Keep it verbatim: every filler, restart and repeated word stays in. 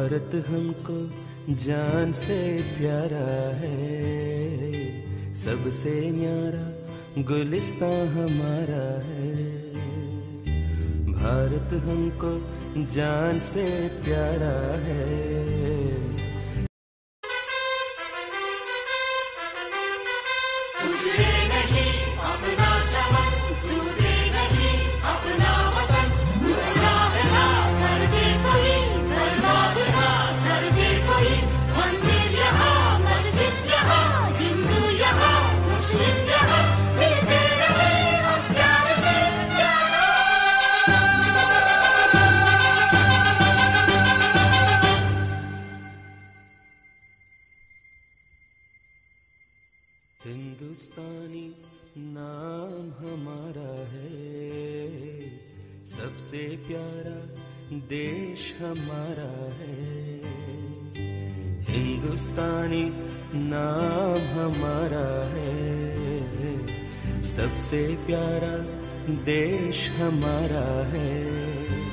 भारत हमको जान से प्यारा है, सबसे न्यारा गुलिस्तां हमारा है। भारत हमको जान से प्यारा है। हिंदुस्तानी नाम हमारा है, सबसे प्यारा देश हमारा है। हिंदुस्तानी नाम हमारा है, सबसे प्यारा देश हमारा है।